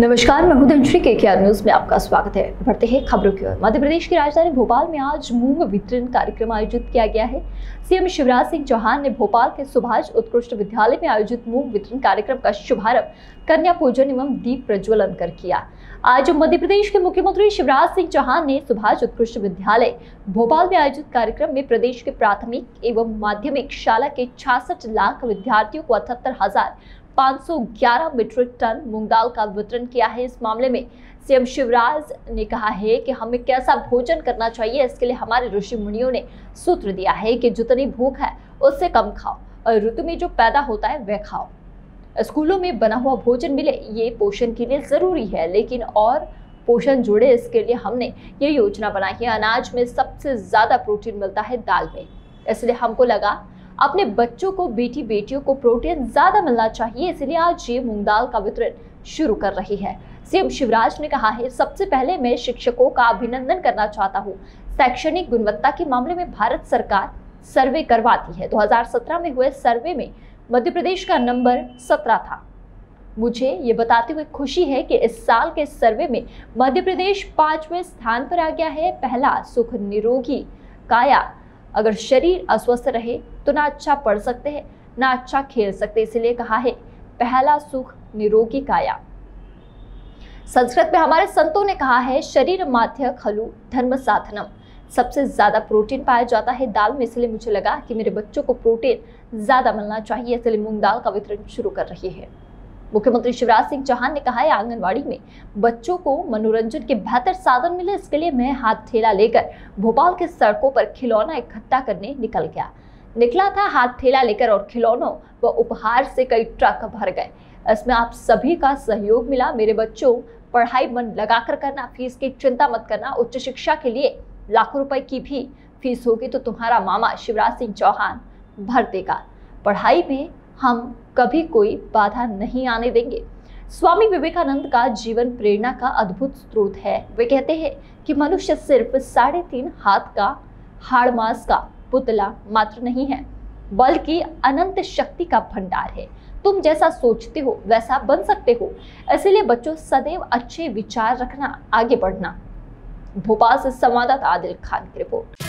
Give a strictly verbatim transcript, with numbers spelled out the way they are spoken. नमस्कार, मैं हूं तंश्री। केकेआर न्यूज़ में आपका स्वागत है। बढ़ते हैं खबरों की ओर। मध्य प्रदेश की राजधानी भोपाल में आज मूंग वितरण कार्यक्रम आयोजित किया गया है। सीएम शिवराज सिंह चौहान ने भोपाल के सुभाष उत्कृष्ट विद्यालय में आयोजित मूंग वितरण कार्यक्रम का शुभारंभ कन्या पूजन एवं दीप प्रज्वलन कर किया। आज मध्य प्रदेश के मुख्यमंत्री शिवराज सिंह चौहान ने सुभाष उत्कृष्ट विद्यालय भोपाल में आयोजित कार्यक्रम में प्रदेश के प्राथमिक एवं माध्यमिक शाला के छियासठ लाख विद्यार्थियों को अठहत्तर हजार पाँच सौ ग्यारह मीट्रिक टन मूंगदाल का वितरण किया है। इस मामले में सीएम शिवराज ने कहा है कि हमें कैसा भोजन करना चाहिए, इसके लिए हमारे ऋषि मुनियों ने सूत्र दिया है कि जितनी भूख है उससे कम खाओ और ऋतु में जो पैदा होता है वह खाओ। स्कूलों में बना हुआ भोजन मिले, ये पोषण के लिए जरूरी है, लेकिन और पोषण जुड़े इसके लिए हमने ये योजना बनाई है। अनाज में सबसे ज्यादा प्रोटीन मिलता है दाल में, इसलिए हमको लगा अपने बच्चों को, बेटी बेटियों को प्रोटीन ज्यादा मिलना चाहिए, इसलिए आज ये मूंग दाल का वितरण शुरू कर रही है। सीएम शिवराज ने कहा है, सबसे पहले मैं शिक्षकों का अभिनंदन करना चाहता हूँ। शैक्षणिक गुणवत्ता के मामले में भारत सरकार सर्वे करवाती है। दो हज़ार सत्रह में हुए सर्वे में मध्य प्रदेश का नंबर सत्रह था। मुझे ये बताते हुए खुशी है कि इस साल के सर्वे में मध्य प्रदेश पांचवें स्थान पर आ गया है। पहला सुख निरोगी काया। अगर शरीर अस्वस्थ रहे तो ना अच्छा पढ़ सकते हैं, ना अच्छा खेल सकते, इसलिए कहा है पहला सुख निरोगी काया। संस्कृत में हमारे संतों ने कहा है, शरीर माध्य खलु धर्म साधनम। सबसे ज्यादा प्रोटीन पाया जाता है दाल में, इसलिए मुझे लगा कि मेरे बच्चों को प्रोटीन ज्यादा मिलना चाहिए, इसलिए मूंग दाल का वितरण शुरू कर रही है। मुख्यमंत्री शिवराज सिंह चौहान ने कहा है, आंगनवाड़ी में बच्चों को मनोरंजन के बेहतर साधन मिले, इसके लिए मैं हाथ ठेला लेकर भोपाल के सड़कों पर खिलौना इकट्ठा करने निकल गया निकला था। हाथ ठेला लेकर और खिलौनों व उपहार से कई ट्रक भर गए। इसमें आप सभी का सहयोग मिला। मेरे बच्चों, पढ़ाई मन लगाकर करना, फीस की चिंता मत करना। उच्च शिक्षा के लिए लाखों रुपए की भी फीस होगी तो तुम्हारा मामा शिवराज सिंह चौहान भर देगा। पढ़ाई में हम कभी कोई बाधा नहीं आने देंगे। स्वामी विवेकानंद का जीवन प्रेरणा का अद्भुत स्रोत है। वे कहते हैं कि मनुष्य सिर्फ साढ़े तीन हाथ का हाड़ मास का पुतला मात्र नहीं है, बल्कि अनंत शक्ति का भंडार है। तुम जैसा सोचते हो वैसा बन सकते हो। इसलिए बच्चों, सदैव अच्छे विचार रखना, आगे बढ़ना। भोपाल से संवाददाता आदिल खान की रिपोर्ट।